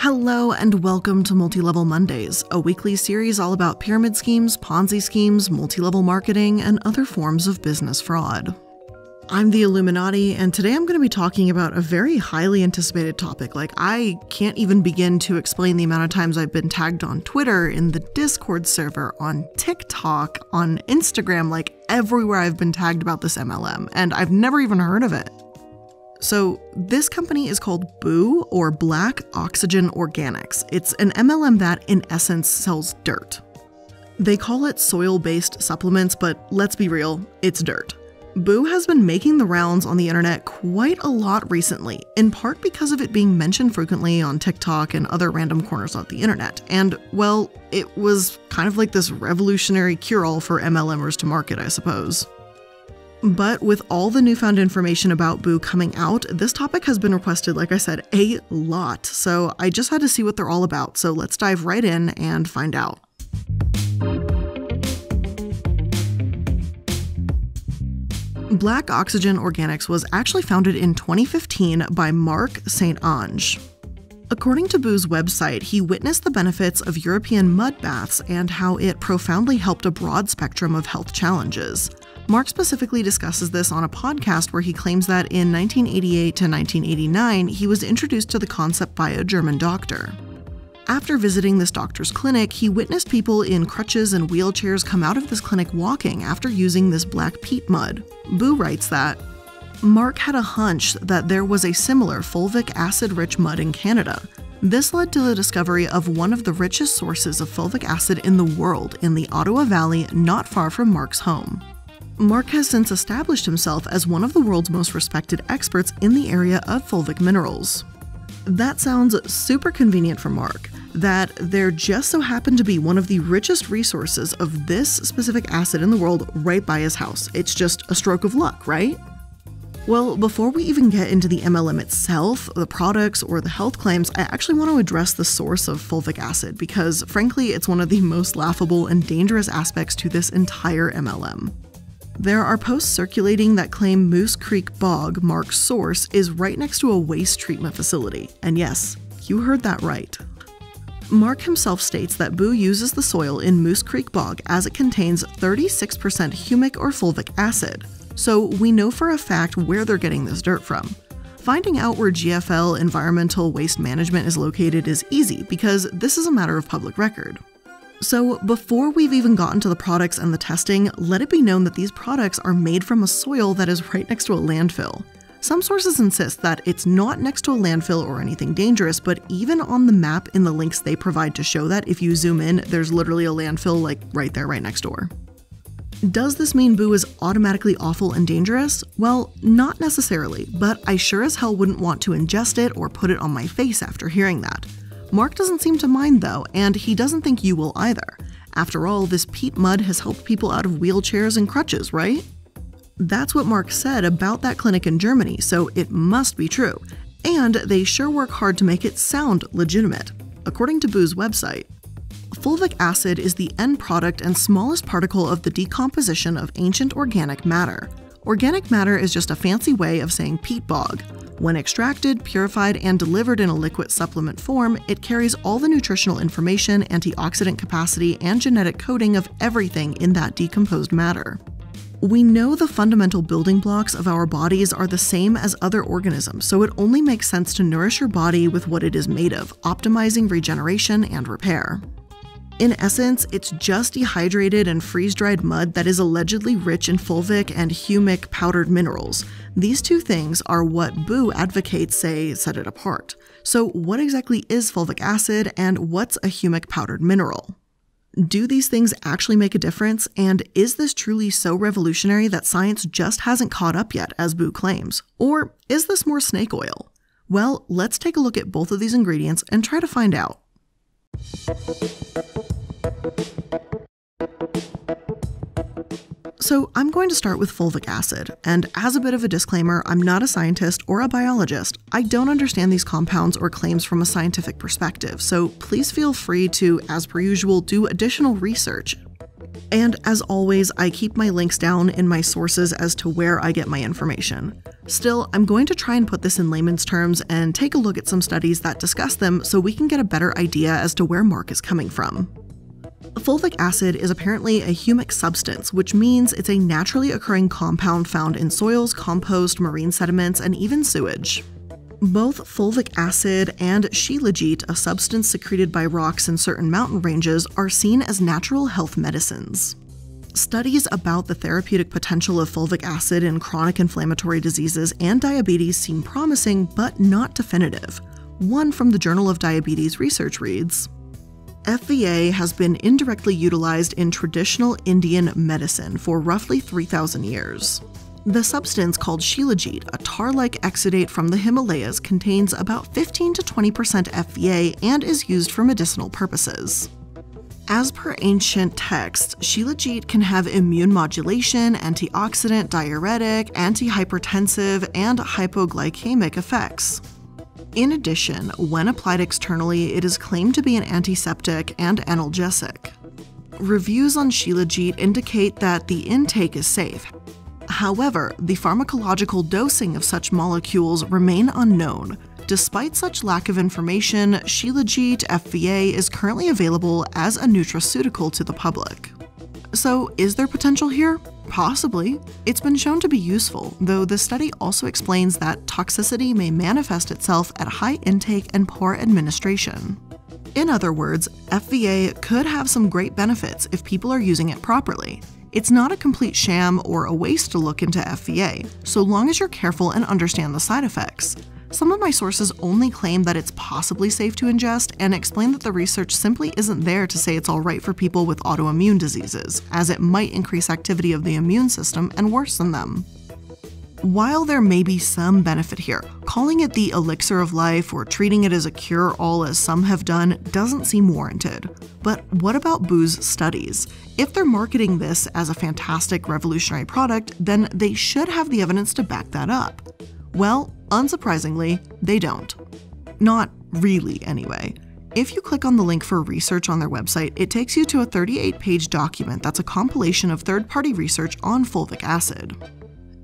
Hello and welcome to Multi Level Mondays, a weekly series all about pyramid schemes, Ponzi schemes, multi-level marketing, and other forms of business fraud. I'm the Illuminati, and today I'm going to be talking about a very highly anticipated topic. Like, I can't even begin to explain the amount of times I've been tagged on Twitter, in the Discord server, on TikTok, on Instagram, like everywhere I've been tagged about this MLM, and I've never even heard of it. So this company is called BOO, or Black Oxygen Organics. It's an MLM that, in essence, sells dirt. They call it soil-based supplements, but let's be real, it's dirt. BOO has been making the rounds on the internet quite a lot recently, in part because of it being mentioned frequently on TikTok and other random corners of the internet. And, well, it was kind of like this revolutionary cure-all for MLMers to market, I suppose. But with all the newfound information about BOO coming out, this topic has been requested, like I said, a lot. So I just had to see what they're all about. So let's dive right in and find out. Black Oxygen Organics was actually founded in 2015 by Marc Saint-Ange. According to BOO's website, he witnessed the benefits of European mud baths and how it profoundly helped a broad spectrum of health challenges. Marc specifically discusses this on a podcast where he claims that in 1988 to 1989, he was introduced to the concept by a German doctor. After visiting this doctor's clinic, he witnessed people in crutches and wheelchairs come out of this clinic walking after using this black peat mud. BOO writes that Marc had a hunch that there was a similar fulvic acid-rich mud in Canada. This led to the discovery of one of the richest sources of fulvic acid in the world in the Ottawa Valley, not far from Marc's home. Marc has since established himself as one of the world's most respected experts in the area of fulvic minerals. That sounds super convenient for Marc, that there just so happened to be one of the richest resources of this specific acid in the world right by his house. It's just a stroke of luck, right? Well, before we even get into the MLM itself, the products, or the health claims, I actually want to address the source of fulvic acid because, frankly, it's one of the most laughable and dangerous aspects to this entire MLM. There are posts circulating that claim Moose Creek Bog, Marc's source, is right next to a waste treatment facility. And yes, you heard that right. Marc himself states that BOO uses the soil in Moose Creek Bog as it contains 36% humic or fulvic acid. So we know for a fact where they're getting this dirt from. Finding out where GFL Environmental Waste Management is located is easy because this is a matter of public record. So before we've even gotten to the products and the testing, let it be known that these products are made from a soil that is right next to a landfill. Some sources insist that it's not next to a landfill or anything dangerous, but even on the map in the links they provide to show that, if you zoom in, there's literally a landfill like right there, right next door. Does this mean BOO is automatically awful and dangerous? Well, not necessarily, but I sure as hell wouldn't want to ingest it or put it on my face after hearing that. Marc doesn't seem to mind though, and he doesn't think you will either. After all, this peat mud has helped people out of wheelchairs and crutches, right? That's what Marc said about that clinic in Germany, so it must be true. And they sure work hard to make it sound legitimate, according to BOO's website. Fulvic acid is the end product and smallest particle of the decomposition of ancient organic matter. Organic matter is just a fancy way of saying peat bog. When extracted, purified, and delivered in a liquid supplement form, it carries all the nutritional information, antioxidant capacity, and genetic coding of everything in that decomposed matter. We know the fundamental building blocks of our bodies are the same as other organisms, so it only makes sense to nourish your body with what it is made of, optimizing regeneration and repair. In essence, it's just dehydrated and freeze-dried mud that is allegedly rich in fulvic and humic powdered minerals. These two things are what BOO advocates say set it apart. So what exactly is fulvic acid and what's a humic powdered mineral? Do these things actually make a difference? And is this truly so revolutionary that science just hasn't caught up yet, as BOO claims? Or is this more snake oil? Well, let's take a look at both of these ingredients and try to find out. So I'm going to start with fulvic acid, and as a bit of a disclaimer, I'm not a scientist or a biologist. I don't understand these compounds or claims from a scientific perspective, so please feel free to, as per usual, do additional research. And as always, I keep my links down in my sources as to where I get my information. Still, I'm going to try and put this in layman's terms and take a look at some studies that discuss them so we can get a better idea as to where Marc is coming from. Fulvic acid is apparently a humic substance, which means it's a naturally occurring compound found in soils, compost, marine sediments, and even sewage. Both fulvic acid and shilajit, a substance secreted by rocks in certain mountain ranges, are seen as natural health medicines. Studies about the therapeutic potential of fulvic acid in chronic inflammatory diseases and diabetes seem promising, but not definitive. One from the Journal of Diabetes Research reads, FVA has been indirectly utilized in traditional Indian medicine for roughly 3,000 years. The substance called shilajit, a tar-like exudate from the Himalayas, contains about 15 to 20% FVA and is used for medicinal purposes. As per ancient texts, shilajit can have immune modulation, antioxidant, diuretic, antihypertensive, and hypoglycemic effects. In addition, when applied externally, it is claimed to be an antiseptic and analgesic. Reviews on shilajit indicate that the intake is safe. However, the pharmacological dosing of such molecules remain unknown. Despite such lack of information, shilajit FVA is currently available as a nutraceutical to the public. So is there potential here? Possibly. It's been shown to be useful, though the study also explains that toxicity may manifest itself at high intake and poor administration. In other words, FVA could have some great benefits if people are using it properly. It's not a complete sham or a waste to look into FVA, so long as you're careful and understand the side effects. Some of my sources only claim that it's possibly safe to ingest and explain that the research simply isn't there to say it's all right for people with autoimmune diseases, as it might increase activity of the immune system and worsen them. While there may be some benefit here, calling it the elixir of life or treating it as a cure-all as some have done doesn't seem warranted. But what about booze studies? If they're marketing this as a fantastic revolutionary product, then they should have the evidence to back that up. Well, unsurprisingly, they don't. Not really, anyway. If you click on the link for research on their website, it takes you to a 38-page document that's a compilation of third-party research on fulvic acid.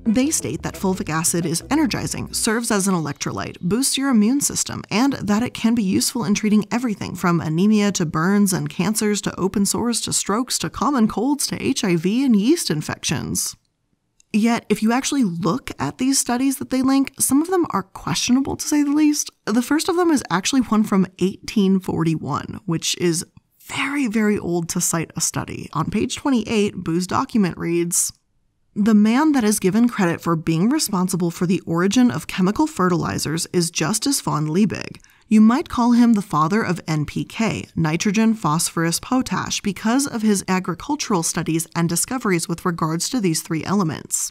They state that fulvic acid is energizing, serves as an electrolyte, boosts your immune system, and that it can be useful in treating everything from anemia to burns and cancers to open sores to strokes to common colds to HIV and yeast infections. Yet, if you actually look at these studies that they link, some of them are questionable to say the least. The first of them is actually one from 1841, which is very, very old to cite a study. On page 28, Boo's document reads, "The man that is given credit for being responsible for the origin of chemical fertilizers is Justus von Liebig. You might call him the father of NPK, nitrogen, phosphorus, potash, because of his agricultural studies and discoveries with regards to these three elements.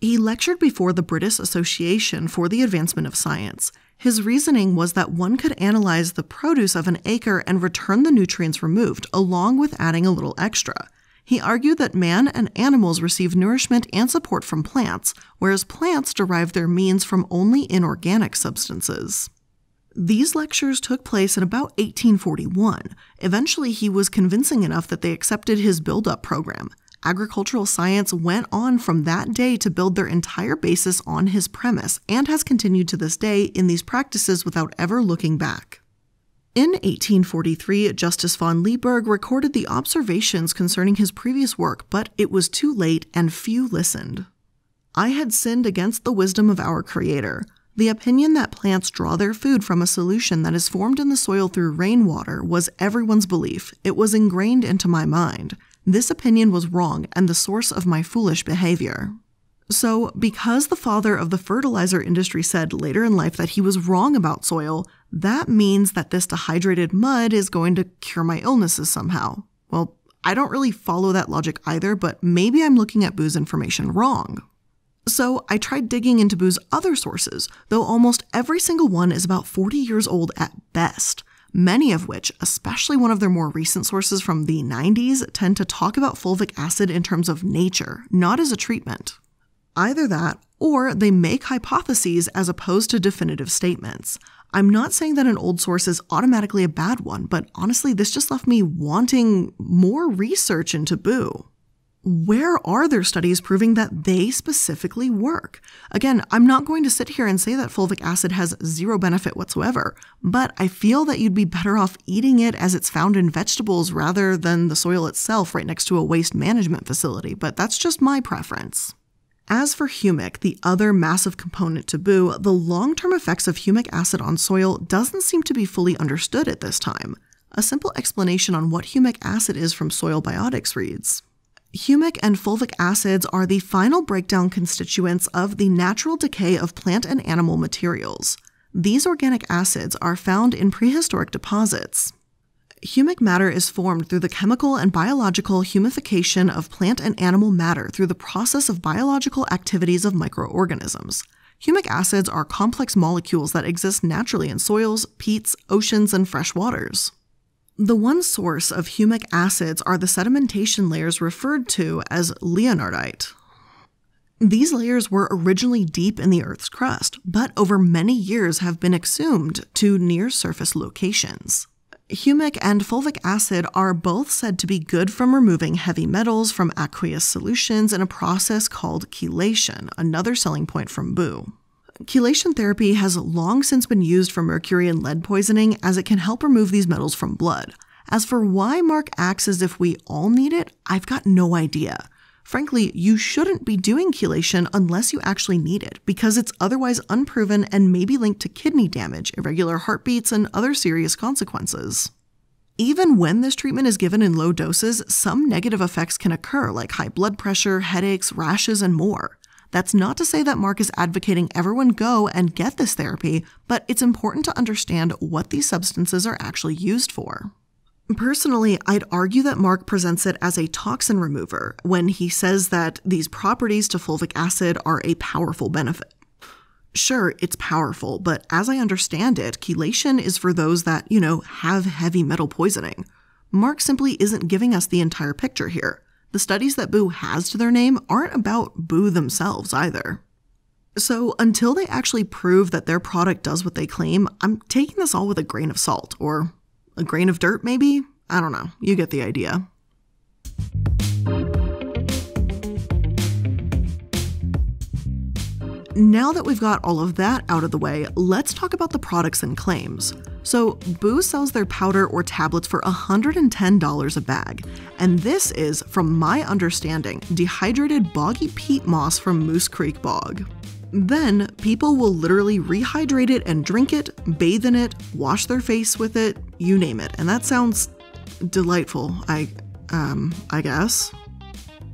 He lectured before the British Association for the Advancement of Science. His reasoning was that one could analyze the produce of an acre and return the nutrients removed, along with adding a little extra. He argued that man and animals receive nourishment and support from plants, whereas plants derive their means from only inorganic substances." These lectures took place in about 1841. Eventually, he was convincing enough that they accepted his build-up program. Agricultural science went on from that day to build their entire basis on his premise and has continued to this day in these practices without ever looking back. In 1843, Justus von Liebig recorded the observations concerning his previous work, but it was too late and few listened. "I had sinned against the wisdom of our Creator. The opinion that plants draw their food from a solution that is formed in the soil through rainwater was everyone's belief. It was ingrained into my mind. This opinion was wrong and the source of my foolish behavior." So, because the father of the fertilizer industry said later in life that he was wrong about soil, that means that this dehydrated mud is going to cure my illnesses somehow. Well, I don't really follow that logic either, but maybe I'm looking at Boo's information wrong. So I tried digging into Boo's other sources, though almost every single one is about 40 years old at best, many of which, especially one of their more recent sources from the 90s, tend to talk about fulvic acid in terms of nature, not as a treatment. Either that, or they make hypotheses as opposed to definitive statements. I'm not saying that an old source is automatically a bad one, but honestly, this just left me wanting more research into Boo. Where are there studies proving that they specifically work? Again, I'm not going to sit here and say that fulvic acid has zero benefit whatsoever, but I feel that you'd be better off eating it as it's found in vegetables rather than the soil itself right next to a waste management facility, but that's just my preference. As for humic, the other massive component to Boo, the long-term effects of humic acid on soil doesn't seem to be fully understood at this time. A simple explanation on what humic acid is from Soil Biotics reads, humic and fulvic acids are the final breakdown constituents of the natural decay of plant and animal materials. These organic acids are found in prehistoric deposits. Humic matter is formed through the chemical and biological humification of plant and animal matter through the process of biological activities of microorganisms. Humic acids are complex molecules that exist naturally in soils, peats, oceans, and fresh waters. The one source of humic acids are the sedimentation layers referred to as Leonardite. These layers were originally deep in the Earth's crust, but over many years have been exhumed to near-surface locations. Humic and fulvic acid are both said to be good from removing heavy metals from aqueous solutions in a process called chelation, another selling point from Boo. Chelation therapy has long since been used for mercury and lead poisoning as it can help remove these metals from blood. As for why Marc acts as if we all need it, I've got no idea. Frankly, you shouldn't be doing chelation unless you actually need it, because it's otherwise unproven and may be linked to kidney damage, irregular heartbeats, and other serious consequences. Even when this treatment is given in low doses, some negative effects can occur, like high blood pressure, headaches, rashes, and more. That's not to say that Marc is advocating everyone go and get this therapy, but it's important to understand what these substances are actually used for. Personally, I'd argue that Marc presents it as a toxin remover when he says that these properties to fulvic acid are a powerful benefit. Sure, it's powerful, but as I understand it, chelation is for those that, have heavy metal poisoning. Marc simply isn't giving us the entire picture here. The studies that Boo has to their name aren't about Boo themselves either. So until they actually prove that their product does what they claim, I'm taking this all with a grain of salt, or a grain of dirt, maybe? I don't know. You get the idea. Now that we've got all of that out of the way, let's talk about the products and claims. So Boo sells their powder or tablets for $110 a bag, and this is, from my understanding, dehydrated boggy peat moss from Moose Creek Bog. Then people will literally rehydrate it and drink it, bathe in it, wash their face with it, you name it. And that sounds delightful, I guess.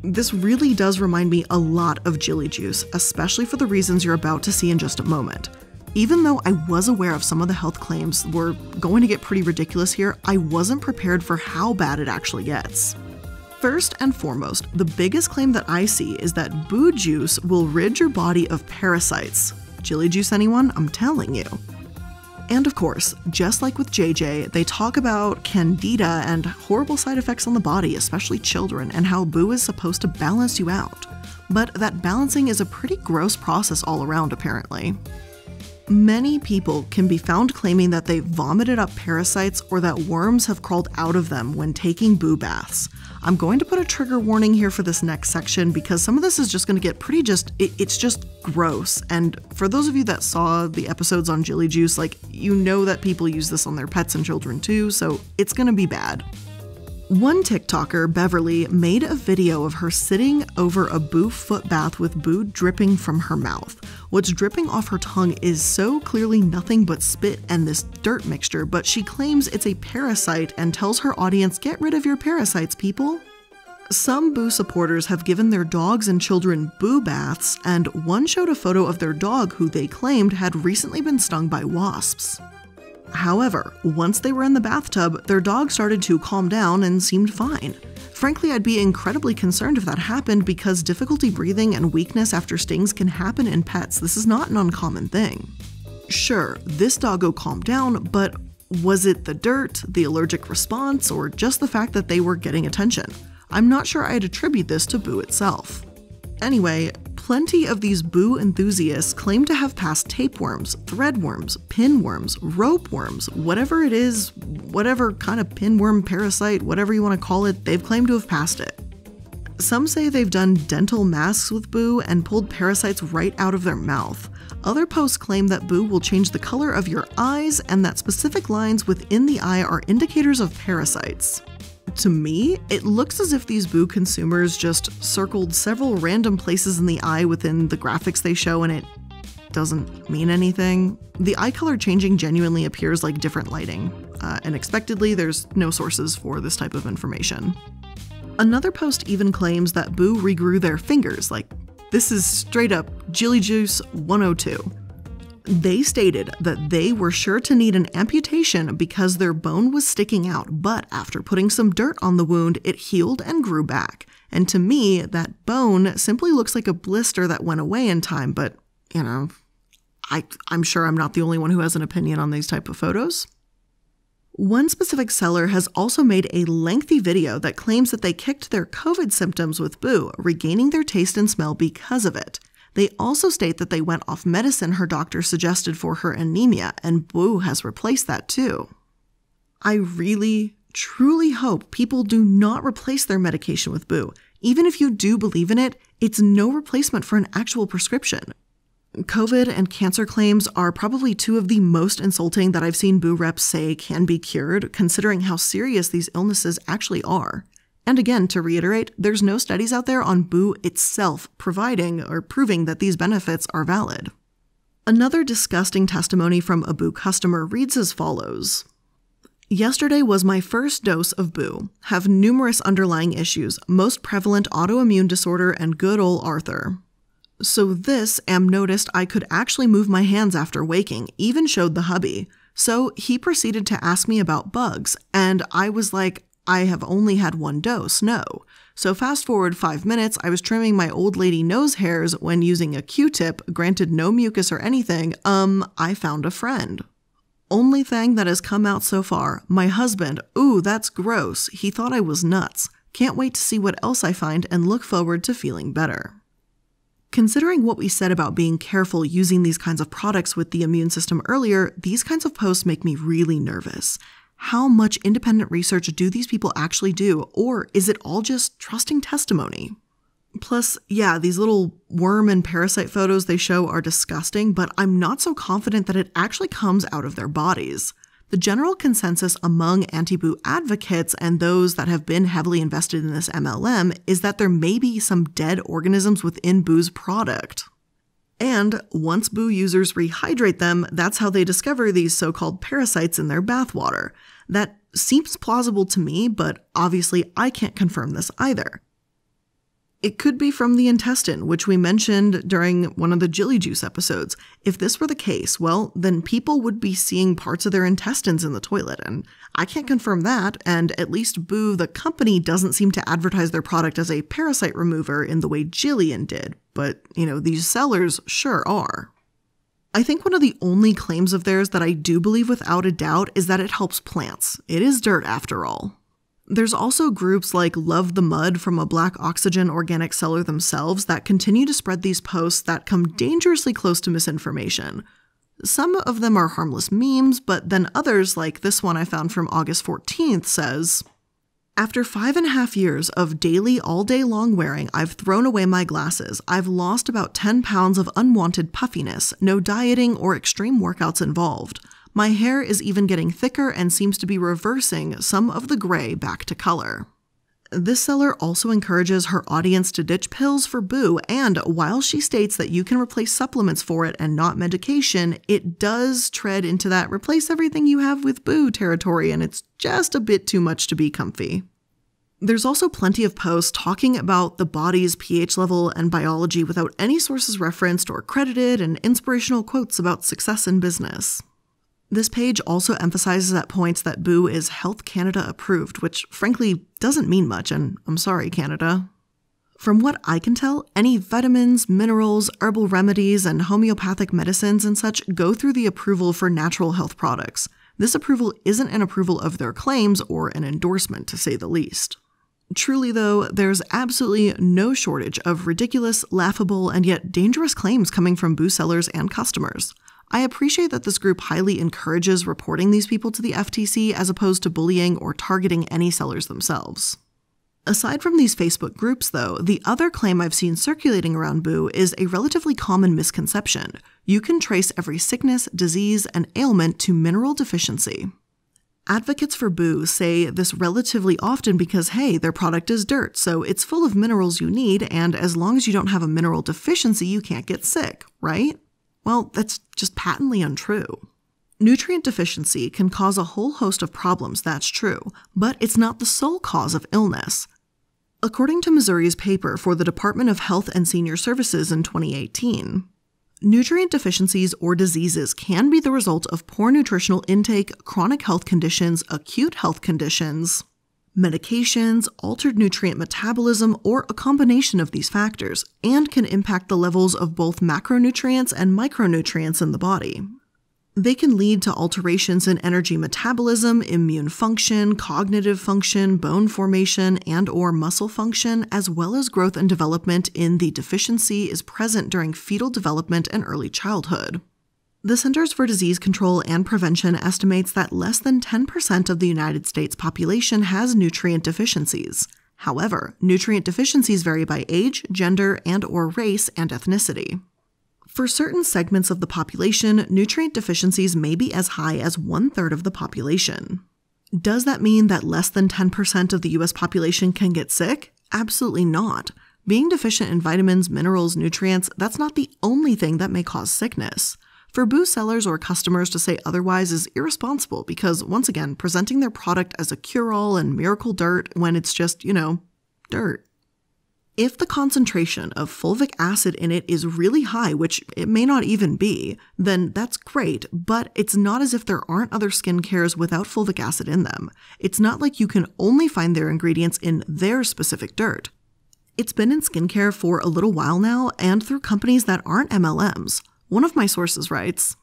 This really does remind me a lot of Jilly Juice, especially for the reasons you're about to see in just a moment. Even though I was aware of some of the health claims were going to get pretty ridiculous here, I wasn't prepared for how bad it actually gets. First and foremost, the biggest claim that I see is that Boo juice will rid your body of parasites. Jilly Juice anyone? I'm telling you. And of course, just like with JJ, they talk about candida and horrible side effects on the body, especially children, and how Boo is supposed to balance you out. But that balancing is a pretty gross process all around, apparently. Many people can be found claiming that they vomited up parasites or that worms have crawled out of them when taking Boo baths. I'm going to put a trigger warning here for this next section because some of this is just going to get pretty it's just gross. And for those of you that saw the episodes on Jilly Juice, you know that people use this on their pets and children too, so it's going to be bad. One TikToker, Beverly, made a video of her sitting over a Boo foot bath with Boo dripping from her mouth. What's dripping off her tongue is so clearly nothing but spit and this dirt mixture, but she claims it's a parasite and tells her audience, "Get rid of your parasites, people." Some Boo supporters have given their dogs and children Boo baths, and one showed a photo of their dog who they claimed had recently been stung by wasps. However, once they were in the bathtub, their dog started to calm down and seemed fine. Frankly, I'd be incredibly concerned if that happened because difficulty breathing and weakness after stings can happen in pets. This is not an uncommon thing. Sure, this doggo calmed down, but was it the dirt, the allergic response, or just the fact that they were getting attention? I'm not sure I'd attribute this to Boo itself. Anyway, Plenty of these boo enthusiasts claim to have passed tapeworms, threadworms, pinworms, ropeworms, whatever it is, whatever kind of pinworm parasite, whatever you want to call it, they've claimed to have passed it. Some say they've done dental masks with boo and pulled parasites right out of their mouth. Other posts claim that boo will change the color of your eyes and that specific lines within the eye are indicators of parasites. To me, it looks as if these boo consumers just circled several random places in the eye within the graphics they show and it doesn't mean anything. The eye color changing genuinely appears like different lighting. And expectedly, there's no sources for this type of information. Another post even claims that boo regrew their fingers, like this is straight up Jilly Juice 102. They stated that they were sure to need an amputation because their bone was sticking out, but after putting some dirt on the wound, it healed and grew back. And to me, that bone simply looks like a blister that went away in time, but you know, I'm sure I'm not the only one who has an opinion on these type of photos. One specific seller has also made a lengthy video that claims that they kicked their COVID symptoms with boo, regaining their taste and smell because of it. They also state that they went off medicine her doctor suggested for her anemia, and boo has replaced that too. I really, truly hope people do not replace their medication with boo. Even if you do believe in it, it's no replacement for an actual prescription. COVID and cancer claims are probably two of the most insulting that I've seen boo reps say can be cured, considering how serious these illnesses actually are. And again, to reiterate, there's no studies out there on boo itself providing or proving that these benefits are valid. Another disgusting testimony from a boo customer reads as follows. Yesterday was my first dose of boo. Have numerous underlying issues, most prevalent autoimmune disorder and good ol' Arthur. So this, am noticed I could actually move my hands after waking, even showed the hubby. So he proceeded to ask me about bugs, and I was like, I have only had one dose, no. So fast forward 5 minutes, I was trimming my old lady nose hairs when using a Q-tip, granted no mucus or anything, I found a friend. Only thing that has come out so far, my husband, ooh, that's gross, he thought I was nuts. Can't wait to see what else I find and look forward to feeling better. Considering what we said about being careful using these kinds of products with the immune system earlier, these kinds of posts make me really nervous. How much independent research do these people actually do, or is it all just trusting testimony? Plus, yeah, these little worm and parasite photos they show are disgusting, but I'm not so confident that it actually comes out of their bodies. The general consensus among anti-boo advocates and those that have been heavily invested in this MLM is that there may be some dead organisms within boo's product. And once boo users rehydrate them, that's how they discover these so-called parasites in their bathwater. That seems plausible to me, but obviously I can't confirm this either. It could be from the intestine, which we mentioned during one of the Jilly Juice episodes. If this were the case, well, then people would be seeing parts of their intestines in the toilet, and I can't confirm that, and at least boo, the company, doesn't seem to advertise their product as a parasite remover in the way Jillian did, but, you know, these sellers sure are. I think one of the only claims of theirs that I do believe without a doubt is that it helps plants. It is dirt after all. There's also groups like Love the Mud from a Black Oxygen Organic seller themselves that continue to spread these posts that come dangerously close to misinformation. Some of them are harmless memes, but then others, like this one I found from August 14th, says, after 5.5 years of daily, all-day-long wearing, I've thrown away my glasses. I've lost about 10 pounds of unwanted puffiness, no dieting or extreme workouts involved. My hair is even getting thicker and seems to be reversing some of the gray back to color. This seller also encourages her audience to ditch pills for boo, and while she states that you can replace supplements for it and not medication, it does tread into that replace everything you have with boo territory, and it's just a bit too much to be comfy. There's also plenty of posts talking about the body's pH level and biology without any sources referenced or credited, and inspirational quotes about success in business. This page also emphasizes at points that boo is Health Canada approved, which frankly doesn't mean much, and I'm sorry, Canada. From what I can tell, any vitamins, minerals, herbal remedies, and homeopathic medicines and such go through the approval for natural health products. This approval isn't an approval of their claims or an endorsement, to say the least. Truly, though, there's absolutely no shortage of ridiculous, laughable, and yet dangerous claims coming from booze sellers and customers. I appreciate that this group highly encourages reporting these people to the FTC as opposed to bullying or targeting any sellers themselves. Aside from these Facebook groups, though, the other claim I've seen circulating around boo is a relatively common misconception. You can trace every sickness, disease, and ailment to mineral deficiency. Advocates for boo say this relatively often because, hey, their product is dirt, so it's full of minerals you need, and as long as you don't have a mineral deficiency, you can't get sick, right? Well, that's just patently untrue. Nutrient deficiency can cause a whole host of problems, that's true, but it's not the sole cause of illness. According to Missouri's paper for the Department of Health and Senior Services in 2018, nutrient deficiencies or diseases can be the result of poor nutritional intake, chronic health conditions, acute health conditions, medications, altered nutrient metabolism, or a combination of these factors, and can impact the levels of both macronutrients and micronutrients in the body. They can lead to alterations in energy metabolism, immune function, cognitive function, bone formation, and/or muscle function, as well as growth and development in the deficiency is present during fetal development and early childhood. The Centers for Disease Control and Prevention estimates that less than 10% of the United States population has nutrient deficiencies. However, nutrient deficiencies vary by age, gender, and/or race and ethnicity. For certain segments of the population, nutrient deficiencies may be as high as 1/3 of the population. Does that mean that less than 10% of the US population can get sick? Absolutely not. Being deficient in vitamins, minerals, nutrients, that's not the only thing that may cause sickness. For booze sellers or customers to say otherwise is irresponsible because, once again, presenting their product as a cure-all and miracle dirt when it's just, you know, dirt. If the concentration of fulvic acid in it is really high, which it may not even be, then that's great, but it's not as if there aren't other skincares without fulvic acid in them. It's not like you can only find their ingredients in their specific dirt. It's been in skincare for a little while now and through companies that aren't MLMs. One of my sources writes,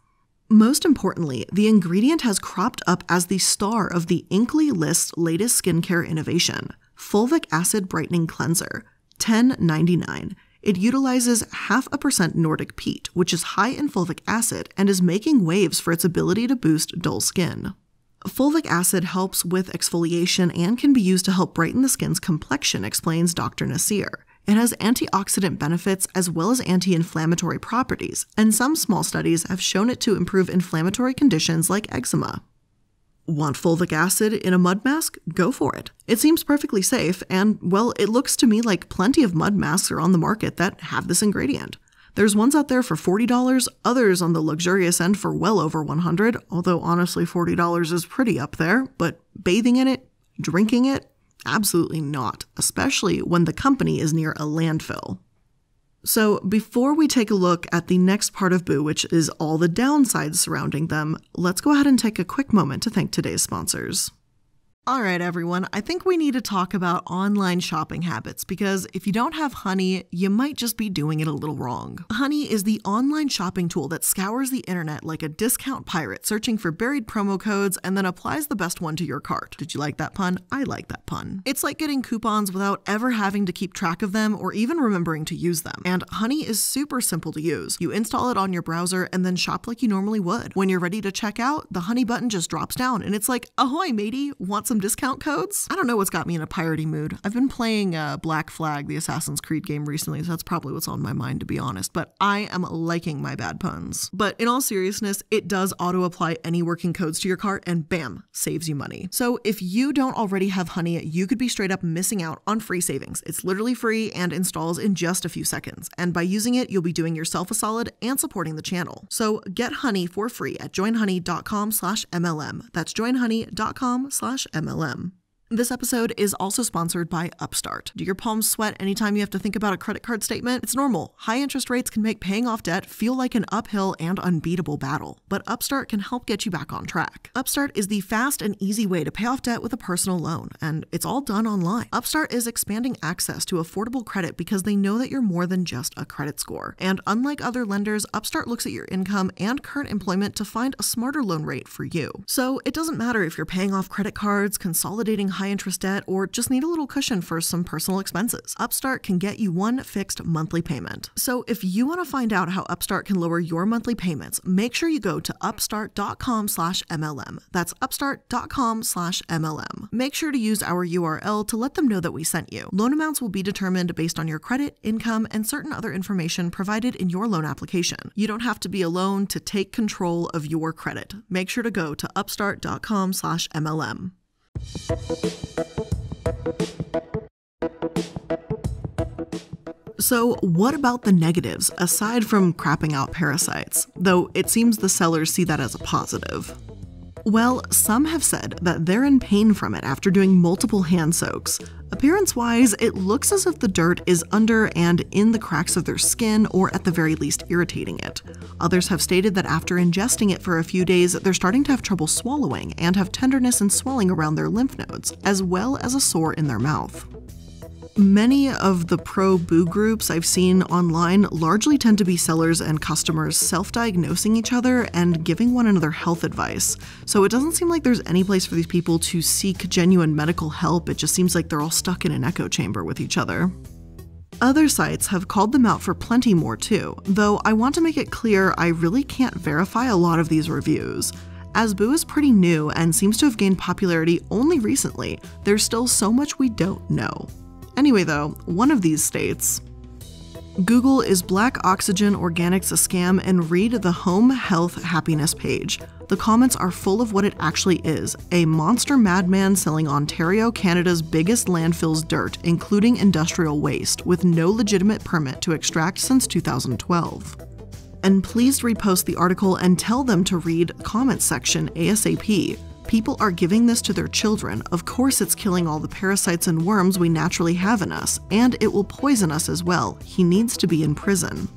most importantly, the ingredient has cropped up as the star of the Inkly list's latest skincare innovation, Fulvic Acid Brightening Cleanser. $10.99. It utilizes 0.5% Nordic peat, which is high in fulvic acid and is making waves for its ability to boost dull skin. Fulvic acid helps with exfoliation and can be used to help brighten the skin's complexion, explains Dr. Nasir. It has antioxidant benefits as well as anti-inflammatory properties, and some small studies have shown it to improve inflammatory conditions like eczema. Want fulvic acid in a mud mask? Go for it. It seems perfectly safe, and, well, it looks to me like plenty of mud masks are on the market that have this ingredient. There's ones out there for $40, others on the luxurious end for well over $100, although honestly $40 is pretty up there, but bathing in it? Drinking it? Absolutely not, especially when the company is near a landfill. So before we take a look at the next part of boo, which is all the downsides surrounding them, let's go ahead and take a quick moment to thank today's sponsors. All right, everyone, I think we need to talk about online shopping habits because if you don't have Honey, you might just be doing it a little wrong. Honey is the online shopping tool that scours the internet like a discount pirate, searching for buried promo codes and then applies the best one to your cart. Did you like that pun? I like that pun. It's like getting coupons without ever having to keep track of them or even remembering to use them. And Honey is super simple to use. You install it on your browser and then shop like you normally would. When you're ready to check out, the Honey button just drops down and it's like, ahoy, matey, want some discount codes? I don't know what's got me in a piratey mood. I've been playing Black Flag, the Assassin's Creed game recently, so that's probably what's on my mind, to be honest, but I am liking my bad puns. But in all seriousness, it does auto-apply any working codes to your cart and bam, saves you money. So if you don't already have Honey, you could be straight up missing out on free savings. It's literally free and installs in just a few seconds. And by using it, you'll be doing yourself a solid and supporting the channel. So get Honey for free at joinhoney.com/MLM. That's joinhoney.com/MLM. This episode is also sponsored by Upstart. Do your palms sweat anytime you have to think about a credit card statement? It's normal. High interest rates can make paying off debt feel like an uphill and unbeatable battle, but Upstart can help get you back on track. Upstart is the fast and easy way to pay off debt with a personal loan, and it's all done online. Upstart is expanding access to affordable credit because they know that you're more than just a credit score. And unlike other lenders, Upstart looks at your income and current employment to find a smarter loan rate for you. So it doesn't matter if you're paying off credit cards, consolidating high interest debt, or just need a little cushion for some personal expenses, Upstart can get you one fixed monthly payment. So if you want to find out how Upstart can lower your monthly payments, make sure you go to upstart.com/MLM. That's upstart.com/MLM. Make sure to use our URL to let them know that we sent you. Loan amounts will be determined based on your credit, income, and certain other information provided in your loan application. You don't have to be alone to take control of your credit. Make sure to go to upstart.com/MLM. So what about the negatives, aside from crapping out parasites? Though it seems the sellers see that as a positive. Well, some have said that they're in pain from it after doing multiple hand soaks. Appearance-wise, it looks as if the dirt is under and in the cracks of their skin, or at the very least irritating it. Others have stated that after ingesting it for a few days, they're starting to have trouble swallowing and have tenderness and swelling around their lymph nodes, as well as a sore in their mouth. Many of the pro-boo groups I've seen online largely tend to be sellers and customers self-diagnosing each other and giving one another health advice. So it doesn't seem like there's any place for these people to seek genuine medical help. It just seems like they're all stuck in an echo chamber with each other. Other sites have called them out for plenty more too, though I want to make it clear I really can't verify a lot of these reviews. As boo is pretty new and seems to have gained popularity only recently, there's still so much we don't know. Anyway though, one of these states, Google is Black Oxygen Organics a scam and read the Home Health Happiness page. The comments are full of what it actually is, a monster madman selling Ontario, Canada's biggest landfill's dirt, including industrial waste, with no legitimate permit to extract since 2012. And please repost the article and tell them to read comments section ASAP. People are giving this to their children. Of course it's killing all the parasites and worms we naturally have in us, and it will poison us as well. He needs to be in prison.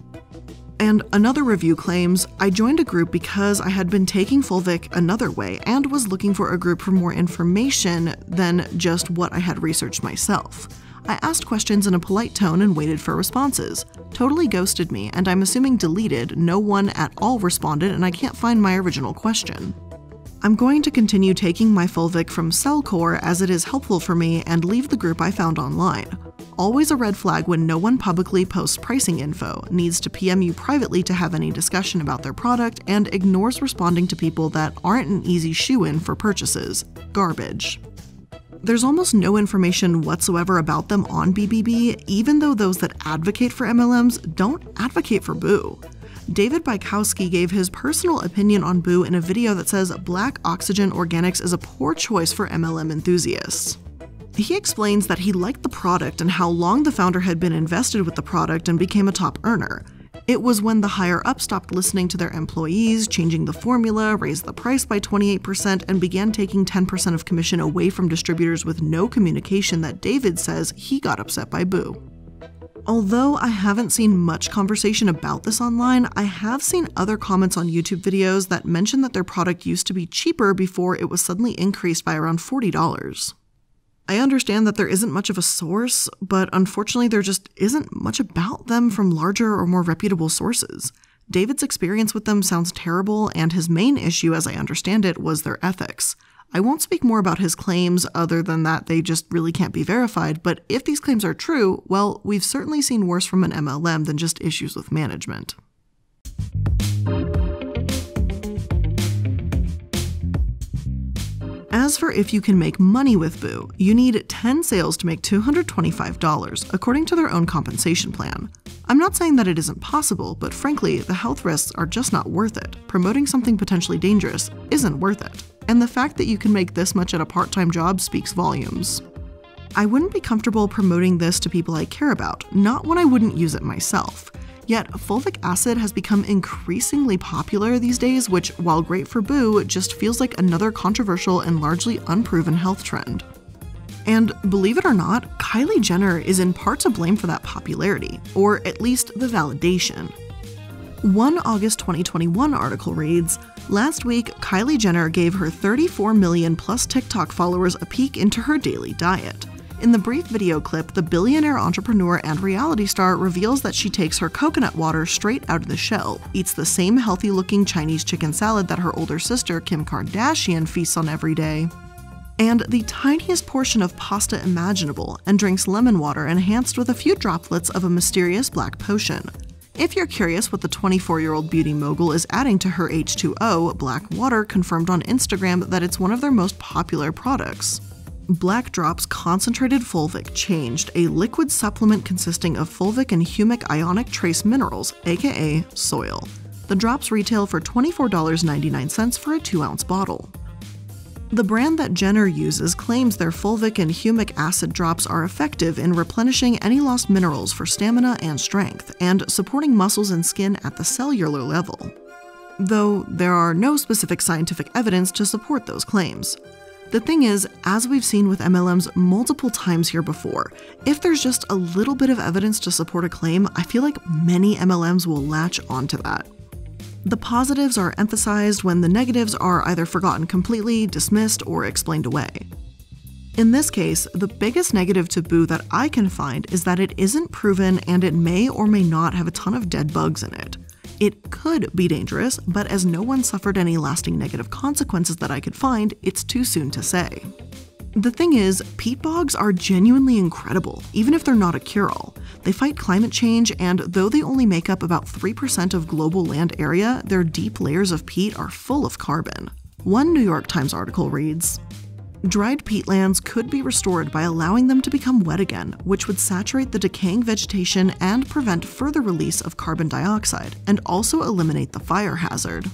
And another review claims, I joined a group because I had been taking fulvic another way and was looking for a group for more information than just what I had researched myself. I asked questions in a polite tone and waited for responses. Totally ghosted me, and I'm assuming deleted. No one at all responded, and I can't find my original question. I'm going to continue taking my fulvic from Cellcore as it is helpful for me and leave the group I found online. Always a red flag when no one publicly posts pricing info, needs to PM you privately to have any discussion about their product, and ignores responding to people that aren't an easy shoo-in for purchases. Garbage. There's almost no information whatsoever about them on BBB, even though those that advocate for MLMs don't advocate for boo. David Bikowski gave his personal opinion on boo in a video that says Black Oxygen Organics is a poor choice for MLM enthusiasts. He explains that he liked the product and how long the founder had been invested with the product and became a top earner. It was when the higher-up stopped listening to their employees, changing the formula, raised the price by 28%, and began taking 10% of commission away from distributors with no communication that David says he got upset by boo. Although I haven't seen much conversation about this online, I have seen other comments on YouTube videos that mention that their product used to be cheaper before it was suddenly increased by around $40. I understand that there isn't much of a source, but unfortunately there just isn't much about them from larger or more reputable sources. David's experience with them sounds terrible, and his main issue, as I understand it, was their ethics. I won't speak more about his claims other than that they just really can't be verified, but if these claims are true, well, we've certainly seen worse from an MLM than just issues with management. As for if you can make money with boo, you need 10 sales to make $225, according to their own compensation plan. I'm not saying that it isn't possible, but frankly, the health risks are just not worth it. Promoting something potentially dangerous isn't worth it. And the fact that you can make this much at a part-time job speaks volumes. I wouldn't be comfortable promoting this to people I care about, not when I wouldn't use it myself. Yet, fulvic acid has become increasingly popular these days, which, while great for boo, just feels like another controversial and largely unproven health trend. And believe it or not, Kylie Jenner is in part to blame for that popularity, or at least the validation. One August 2021 article reads, last week, Kylie Jenner gave her 34 million plus TikTok followers a peek into her daily diet. In the brief video clip, the billionaire entrepreneur and reality star reveals that she takes her coconut water straight out of the shell, eats the same healthy-looking Chinese chicken salad that her older sister Kim Kardashian feasts on every day, and the tiniest portion of pasta imaginable, and drinks lemon water enhanced with a few droplets of a mysterious black potion. If you're curious what the 24-year-old beauty mogul is adding to her H2O, Black Water confirmed on Instagram that it's one of their most popular products. Black Drops Concentrated Fulvic Changed, a liquid supplement consisting of fulvic and humic ionic trace minerals, aka soil. The drops retail for $24.99 for a 2-ounce bottle. The brand that Jenner uses claims their fulvic and humic acid drops are effective in replenishing any lost minerals for stamina and strength, and supporting muscles and skin at the cellular level, though there are no specific scientific evidence to support those claims. The thing is, as we've seen with MLMs multiple times here before, if there's just a little bit of evidence to support a claim, I feel like many MLMs will latch onto that. The positives are emphasized when the negatives are either forgotten completely, dismissed, or explained away. In this case, the biggest negative taboo that I can find is that it isn't proven and it may or may not have a ton of dead bugs in it. It could be dangerous, but as no one suffered any lasting negative consequences that I could find, it's too soon to say. The thing is, peat bogs are genuinely incredible, even if they're not a cure-all. They fight climate change, and though they only make up about 3% of global land area, their deep layers of peat are full of carbon. One New York Times article reads, "Dried peatlands could be restored by allowing them to become wet again, which would saturate the decaying vegetation and prevent further release of carbon dioxide, and also eliminate the fire hazard.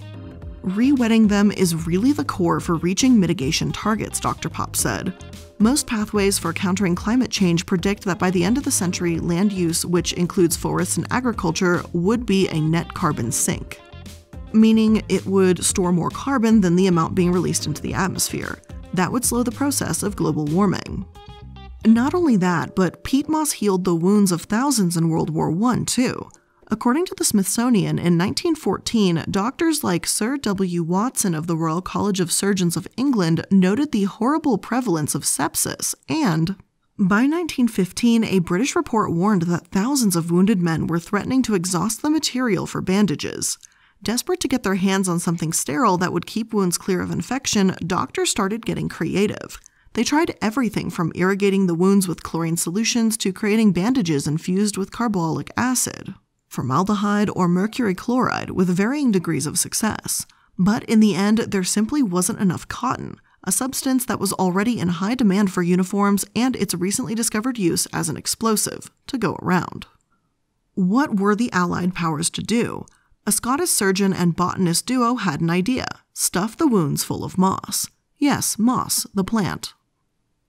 Re-wetting them is really the core for reaching mitigation targets," Dr. Pop said. "Most pathways for countering climate change predict that by the end of the century, land use, which includes forests and agriculture, would be a net carbon sink," meaning it would store more carbon than the amount being released into the atmosphere. That would slow the process of global warming. Not only that, but peat moss healed the wounds of thousands in World War I, too. According to the Smithsonian, in 1914, doctors like Sir W. Watson of the Royal College of Surgeons of England noted the horrible prevalence of sepsis, and by 1915, a British report warned that thousands of wounded men were threatening to exhaust the material for bandages. Desperate to get their hands on something sterile that would keep wounds clear of infection, doctors started getting creative. They tried everything from irrigating the wounds with chlorine solutions to creating bandages infused with carbolic acid, formaldehyde, or mercury chloride, with varying degrees of success. But in the end, there simply wasn't enough cotton, a substance that was already in high demand for uniforms and its recently discovered use as an explosive, to go around. What were the Allied powers to do? A Scottish surgeon and botanist duo had an idea: stuff the wounds full of moss. Yes, moss, the plant.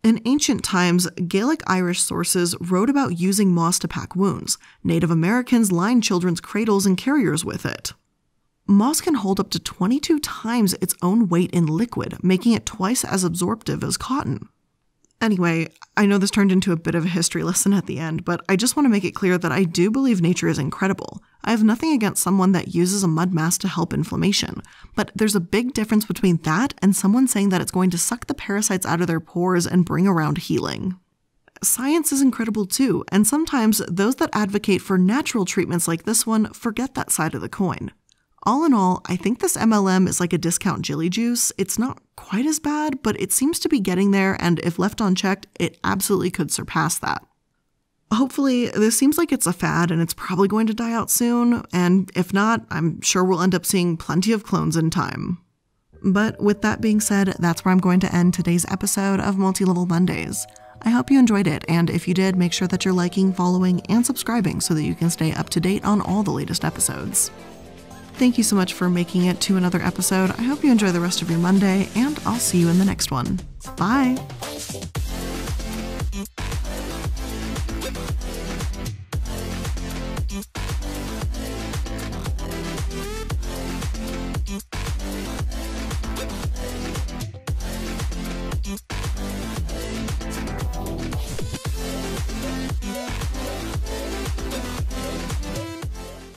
In ancient times, Gaelic Irish sources wrote about using moss to pack wounds. Native Americans lined children's cradles and carriers with it. Moss can hold up to 22 times its own weight in liquid, making it twice as absorptive as cotton. Anyway, I know this turned into a bit of a history lesson at the end, but I just want to make it clear that I do believe nature is incredible. I have nothing against someone that uses a mud mask to help inflammation, but there's a big difference between that and someone saying that it's going to suck the parasites out of their pores and bring around healing. Science is incredible too, and sometimes those that advocate for natural treatments like this one forget that side of the coin. All in all, I think this MLM is like a discount Jilly Juice. It's not quite as bad, but it seems to be getting there, and if left unchecked, it absolutely could surpass that. Hopefully, this seems like it's a fad, and it's probably going to die out soon, and if not, I'm sure we'll end up seeing plenty of clones in time. But with that being said, that's where I'm going to end today's episode of Multi Level Mondays. I hope you enjoyed it, and if you did, make sure that you're liking, following, and subscribing so that you can stay up to date on all the latest episodes. Thank you so much for making it to another episode. I hope you enjoy the rest of your Monday, and I'll see you in the next one. Bye!